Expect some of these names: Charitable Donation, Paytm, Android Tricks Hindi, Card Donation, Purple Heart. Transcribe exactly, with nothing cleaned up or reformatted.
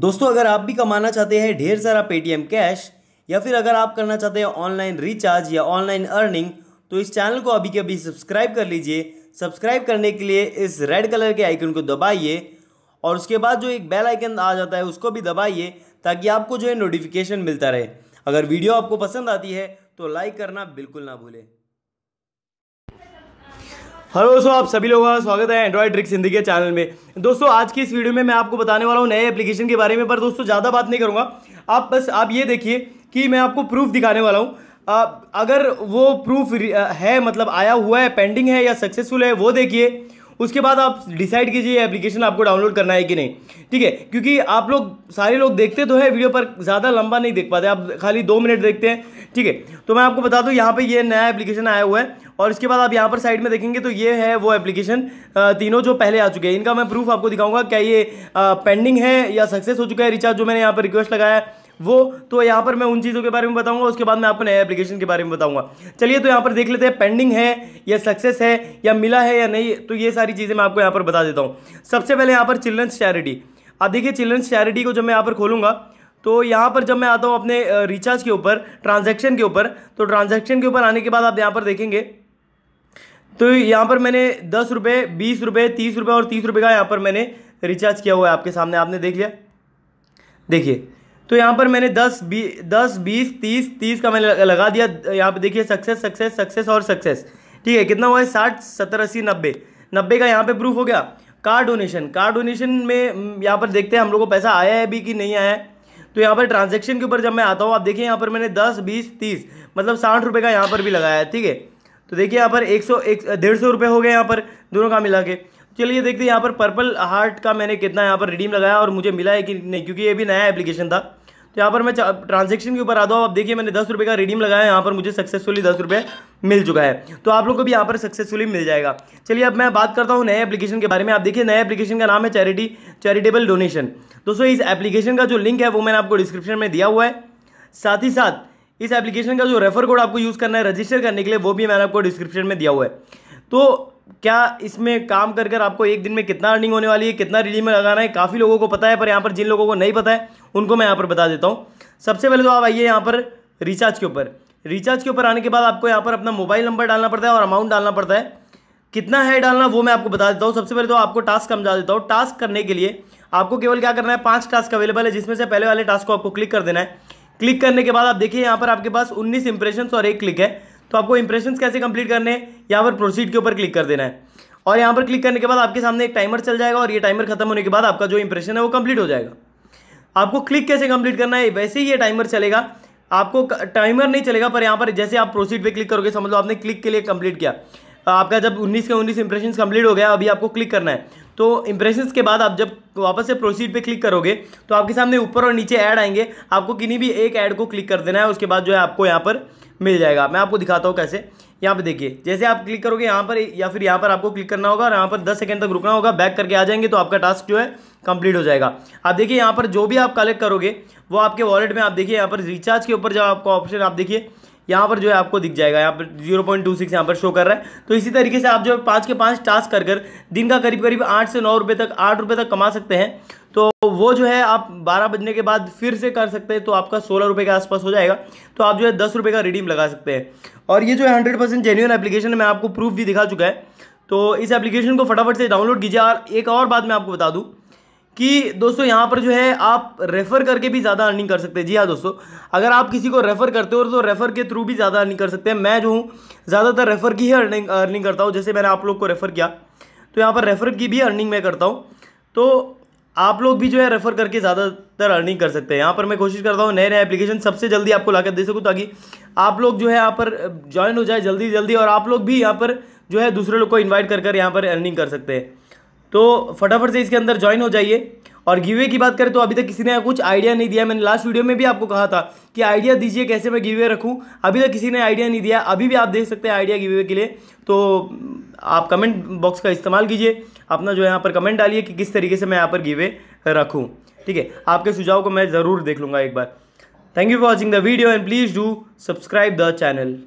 दोस्तों अगर आप भी कमाना चाहते हैं ढेर सारा पेटीएम कैश या फिर अगर आप करना चाहते हैं ऑनलाइन रिचार्ज या ऑनलाइन अर्निंग तो इस चैनल को अभी के अभी सब्सक्राइब कर लीजिए। सब्सक्राइब करने के लिए इस रेड कलर के आइकन को दबाइए और उसके बाद जो एक बेल आइकन आ जाता है उसको भी दबाइए ताकि आपको जो है नोटिफिकेशन मिलता रहे। अगर वीडियो आपको पसंद आती है तो लाइक करना बिल्कुल ना भूलें। हेलो दोस्तों, आप सभी लोगों का स्वागत है एंड्रॉयड ट्रिक्स हिंदी के चैनल में। दोस्तों आज की इस वीडियो में मैं आपको बताने वाला हूँ नए एप्लीकेशन के बारे में, पर दोस्तों ज़्यादा बात नहीं करूँगा। आप बस आप ये देखिए कि मैं आपको प्रूफ दिखाने वाला हूँ। अगर वो प्रूफ है मतलब आया हुआ है, पेंडिंग है या सक्सेसफुल है वो देखिए, उसके बाद आप डिसाइड कीजिए एप्लीकेशन आपको डाउनलोड करना है कि नहीं, ठीक है। क्योंकि आप लोग सारे लोग देखते तो है वीडियो पर ज़्यादा लंबा नहीं देख पाते, आप खाली दो मिनट देखते हैं, ठीक है। तो मैं आपको बता दूं यहाँ पे ये नया एप्लीकेशन आया हुआ है और इसके बाद आप यहाँ पर साइड में देखेंगे तो ये है वो एप्लीकेशन, तीनों जो पहले आ चुके हैं। इनका मैं प्रूफ आपको दिखाऊंगा क्या ये पेंडिंग है या सक्सेस हो चुका है रिचार्ज जो मैंने यहाँ पर रिक्वेस्ट लगाया है वो। तो यहाँ पर मैं उन चीज़ों के बारे में बताऊंगा, उसके बाद मैं आपको नए एप्लीकेशन के बारे में बताऊंगा। चलिए तो यहाँ पर देख लेते हैं पेंडिंग है या सक्सेस है या मिला है या नहीं, तो ये सारी चीज़ें मैं आपको यहाँ पर बता देता हूँ। सबसे पहले यहाँ पर चिल्ड्रंस चैरिटी, आप देखिए चिल्ड्रंस चैरिटी को जब मैं यहाँ पर खोलूँगा तो यहाँ पर जब मैं आता हूँ अपने रिचार्ज के ऊपर, ट्रांजेक्शन के ऊपर, तो ट्रांजेक्शन के ऊपर आने के बाद आप यहाँ पर देखेंगे तो यहाँ पर मैंने दस रुपये बीस रुपये तीस रुपये और तीस रुपये का यहाँ पर मैंने रिचार्ज किया हुआ है आपके सामने, आपने देख लिया। देखिए तो यहाँ पर मैंने दस बीस तीस तीस का मैंने लगा दिया। यहाँ पे देखिए सक्सेस सक्सेस सक्सेस और सक्सेस, ठीक है। कितना हुआ है साठ सत्तर अस्सी नब्बे नब्बे का यहाँ पे प्रूफ हो गया। कार्ड डोनेशन, कार्ड डोनेशन में यहाँ पर देखते हैं हम लोग को पैसा आया है भी कि नहीं आया है। तो यहाँ पर ट्रांजेक्शन के ऊपर जब मैं आता हूँ आप देखिए यहाँ पर मैंने दस बीस तीस मतलब साठ रुपये का यहाँ पर भी लगाया है, ठीक है। तो देखिए यहाँ पर एक सौ एक डेढ़ सौ रुपये हो गए यहाँ पर दोनों का मिला के। चलिए देखते हैं यहाँ पर पर्पल हार्ट का मैंने कितना यहाँ पर रिडीम लगाया और मुझे मिला है कि नहीं, क्योंकि ये भी नया एप्लीकेशन था। तो यहाँ पर मैं ट्रांजेक्शन के ऊपर आता हूँ, आप देखिए मैंने दस रुपये का रिडीम लगाया, यहाँ पर मुझे सक्सेसफुली दस रुपये मिल चुका है। तो आप लोग को भी यहाँ पर सक्सेसफुली मिल जाएगा। चलिए अब मैं बात करता हूँ नए एप्लीकेशन के बारे में। आप देखिए नए एप्लीकेशन का नाम है चैरिटी चैरिटेबल डोनेशन। दोस्तों इस एप्लीकेशन का जो लिंक है वो मैंने आपको डिस्क्रिप्शन में दिया हुआ है, साथ ही साथ इस एप्लीकेशन का जो रेफर कोड आपको यूज़ करना है रजिस्टर करने के लिए वो भी मैंने आपको डिस्क्रिप्शन में दिया हुआ है। तो क्या इसमें काम कर कर आपको एक दिन में कितना अर्निंग होने वाली है, कितना रिडीम लगाना है, काफ़ी लोगों को पता है, पर यहाँ पर जिन लोगों को नहीं पता है उनको मैं यहाँ पर बता देता हूँ। सबसे पहले तो आप आइए यहाँ पर रिचार्ज के ऊपर। रिचार्ज के ऊपर आने के बाद आपको यहाँ पर अपना मोबाइल नंबर डालना पड़ता है और अमाउंट डालना पड़ता है, कितना है डालना वो मैं आपको बता देता हूँ। सबसे पहले तो आपको टास्क समझा देता हूँ। टास्क करने के लिए आपको केवल क्या करना है, पाँच टास्क अवेलेबल है जिसमें से पहले वाले टास्क को आपको क्लिक कर देना है। क्लिक करने के बाद आप देखिए यहाँ पर आपके पास उन्नीस इंप्रेशन और एक क्लिक है। तो आपको इंप्रेशंस कैसे कंप्लीट करने हैं, यहाँ पर प्रोसीड के ऊपर क्लिक कर देना है और यहाँ पर क्लिक करने के बाद आपके सामने एक टाइमर चल जाएगा और ये टाइमर खत्म होने के बाद आपका जो इंप्रेशन है वो कंप्लीट हो जाएगा। आपको क्लिक कैसे कंप्लीट करना है, वैसे ही ये टाइमर चलेगा, आपको टाइमर नहीं चलेगा, पर यहाँ पर जैसे आप प्रोसीड पे क्लिक करोगे समझ लो आपने क्लिक के लिए कंप्लीट किया। आपका जब उन्नीस के उन्नीस इंप्रेशन कंप्लीट हो गया, अभी आपको क्लिक करना है। तो इंप्रेशंस के बाद आप जब वापस से प्रोसीड पे क्लिक करोगे तो आपके सामने ऊपर और नीचे ऐड आएंगे, आपको किन्हीं भी एक ऐड को क्लिक कर देना है, उसके बाद जो है आपको यहाँ पर मिल जाएगा। मैं आपको दिखाता हूँ कैसे। यहाँ पे देखिए जैसे आप क्लिक करोगे यहाँ पर या फिर यहाँ पर आपको क्लिक करना होगा और यहाँ पर दस सेकंड तक रुकना होगा, बैक करके आ जाएंगे तो आपका टास्क जो है कंप्लीट हो जाएगा। आप देखिए यहाँ पर जो भी आप कलेक्ट करोगे वो आपके वॉलेट में, आप देखिए यहाँ पर रिचार्ज के ऊपर जब आपको ऑप्शन आप देखिए यहाँ पर जो है आपको दिख जाएगा, यहाँ पर जीरो पॉइंट टू सिक्स यहाँ पर शो कर रहा है। तो इसी तरीके से आप जो है पाँच के पाँच टास्क कर कर दिन का करीब करीब आठ से नौ रुपये तक आठ रुपये तक कमा सकते हैं। तो वो जो है आप बारह बजने के बाद फिर से कर सकते हैं, तो आपका सोलह रुपये के आसपास हो जाएगा। तो आप जो है दस रुपये का रिडीम लगा सकते हैं और ये जो है हंड्रेड परसेंट जेन्युइन एप्लीकेशन है, मैं आपको प्रूफ भी दिखा चुका है। तो इस एप्लीकेशन को फटाफट से डाउनलोड कीजिए। और एक और बात मैं आपको बता दूँ कि दोस्तों यहाँ पर जो है आप रेफ़र करके भी ज़्यादा अर्निंग कर सकते हैं। जी हाँ दोस्तों, अगर आप किसी को रेफ़र करते हो तो रेफ़र के थ्रू भी ज़्यादा अर्निंग कर सकते हैं। मैं जो हूँ ज़्यादातर रेफ़र की ही अर्निंग अर्निंग करता हूँ, जैसे मैंने आप लोग को रेफ़र किया तो यहाँ पर रेफ़र की भी अर्निंग मैं करता हूँ। तो आप लोग भी जो है रेफ़र करके ज़्यादातर अर्निंग कर सकते हैं। यहाँ पर मैं कोशिश करता हूँ नए नए एप्लीकेशन सबसे जल्दी आपको लाकर दे सकूँ ताकि आप लोग जो है यहाँ पर ज्वाइन हो जाए जल्दी जल्दी और आप लोग भी यहाँ पर जो है दूसरे लोग को इन्वाइट कर कर यहाँ पर अर्निंग कर सकते हैं। तो फटाफट से इसके अंदर ज्वाइन हो जाइए। और गिवे की बात करें तो अभी तक किसी ने कुछ आइडिया नहीं दिया। मैंने लास्ट वीडियो में भी आपको कहा था कि आइडिया दीजिए कैसे मैं गिवे रखूं, अभी तक किसी ने आइडिया नहीं दिया। अभी भी आप देख सकते हैं आइडिया गिवे के लिए, तो आप कमेंट बॉक्स का इस्तेमाल कीजिए, अपना जो है यहाँ पर कमेंट डालिए कि किस तरीके से मैं यहाँ पर गिवे रखूँ, ठीक है। आपके सुझाव को मैं ज़रूर देख लूँगा एक बार। Thank you for watching the video and please do subscribe the channel.